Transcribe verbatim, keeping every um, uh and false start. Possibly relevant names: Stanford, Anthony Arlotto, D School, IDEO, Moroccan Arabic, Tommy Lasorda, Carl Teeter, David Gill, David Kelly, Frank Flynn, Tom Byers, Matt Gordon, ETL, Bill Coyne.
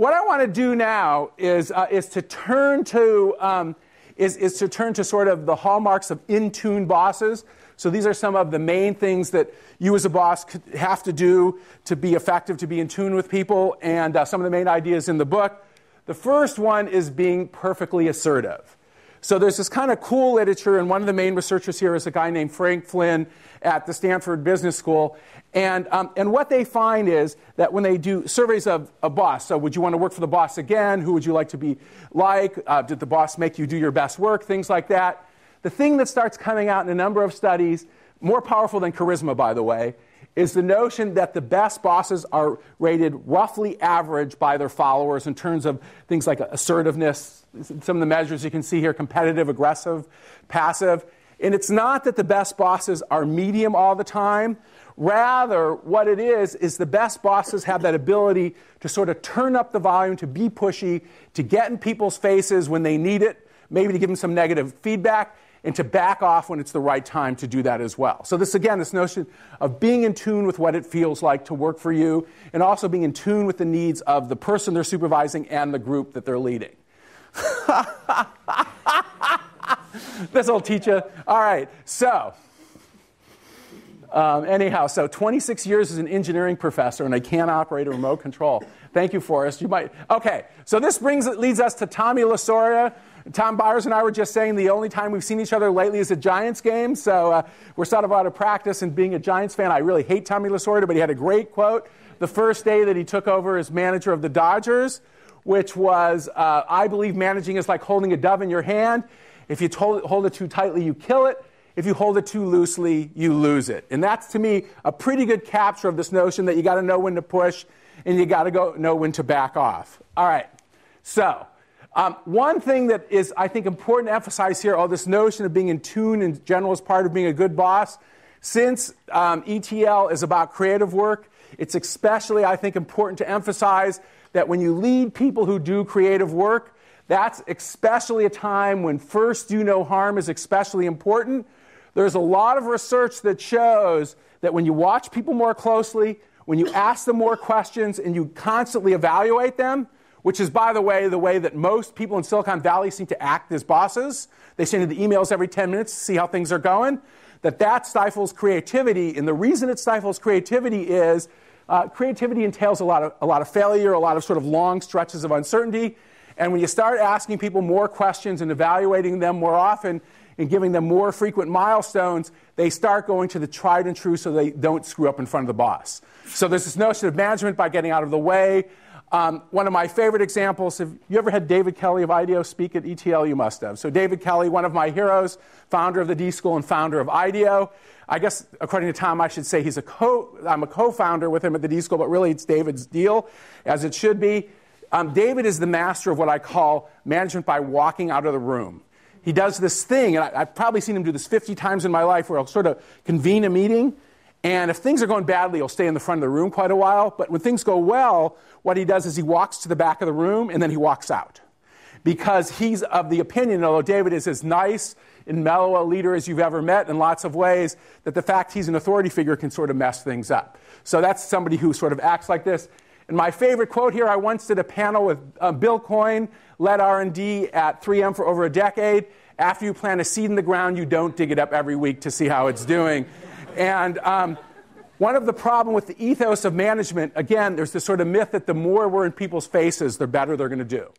What I want to do now is uh, is to turn to um, is is to turn to sort of the hallmarks of in-tune bosses. So these are some of the main things that you as a boss have to do to be effective, to be in tune with people, and uh, some of the main ideas in the book. The first one is being perfectly assertive. So there's this kind of cool literature, and one of the main researchers here is a guy named Frank Flynn at the Stanford Business School. And, um, and what they find is that when they do surveys of a boss, so would you want to work for the boss again? Who would you like to be like? Uh, did the boss make you do your best work? Things like that. The thing that starts coming out in a number of studies, more powerful than charisma, by the way, is the notion that the best bosses are rated roughly average by their followers in terms of things like assertiveness, some of the measures you can see here, competitive, aggressive, passive. And it's not that the best bosses are medium all the time. Rather, what it is, is the best bosses have that ability to sort of turn up the volume, to be pushy, to get in people's faces when they need it, maybe to give them some negative feedback, and to back off when it's the right time to do that as well. So this, again, this notion of being in tune with what it feels like to work for you, and also being in tune with the needs of the person they're supervising and the group that they're leading. This will teach you. All right, so um, anyhow, so twenty-six years as an engineering professor, and I can't operate a remote control. Thank you, Forrest. You might. Okay, so this brings leads us to Tommy Lasorda. Tom Byers and I were just saying the only time we've seen each other lately is a Giants game, so uh, we're sort of out of practice. And being a Giants fan, I really hate Tommy Lasorda, but he had a great quote the first day that he took over as manager of the Dodgers, which was, uh, I believe managing is like holding a dove in your hand. If you told, hold it too tightly, you kill it. If you hold it too loosely, you lose it. And that's, to me, a pretty good capture of this notion that you got to know when to push and you got to go know when to back off. All right, so... Um, one thing that is, I think, important to emphasize here, all this notion of being in tune in general is part of being a good boss. Since um, E T L is about creative work, it's especially, I think, important to emphasize that when you lead people who do creative work, that's especially a time when first do no harm is especially important. There's a lot of research that shows that when you watch people more closely, when you ask them more questions, and you constantly evaluate them, which is, by the way, the way that most people in Silicon Valley seem to act as bosses. They send you the emails every ten minutes to see how things are going. That that stifles creativity. And the reason it stifles creativity is uh, creativity entails a lot of, a lot of failure, a lot of sort of long stretches of uncertainty. And when you start asking people more questions and evaluating them more often and giving them more frequent milestones, they start going to the tried and true so they don't screw up in front of the boss. So there's this notion of management by getting out of the way. Um, one of my favorite examples, have you ever had David Kelly of IDEO speak at E T L? You must have. So David Kelly, one of my heroes, founder of the D School and founder of IDEO. I guess, according to Tom, I should say he's a co, I'm a co-founder with him at the D School, but really it's David's deal, as it should be. Um, David is the master of what I call management by walking out of the room. He does this thing, and I, I've probably seen him do this fifty times in my life, where I'll sort of convene a meeting. And if things are going badly, he'll stay in the front of the room quite a while. But when things go well, what he does is he walks to the back of the room, and then he walks out. Because he's of the opinion, although David is as nice and mellow a leader as you've ever met in lots of ways, that the fact he's an authority figure can sort of mess things up. So that's somebody who sort of acts like this. And my favorite quote here, I once did a panel with uh, Bill Coyne, led R and D at three M for over a decade. After you plant a seed in the ground, you don't dig it up every week to see how it's doing. And um, one of the problem with the ethos of management, again, there's this sort of myth that the more we're in people's faces, the better they're going to do.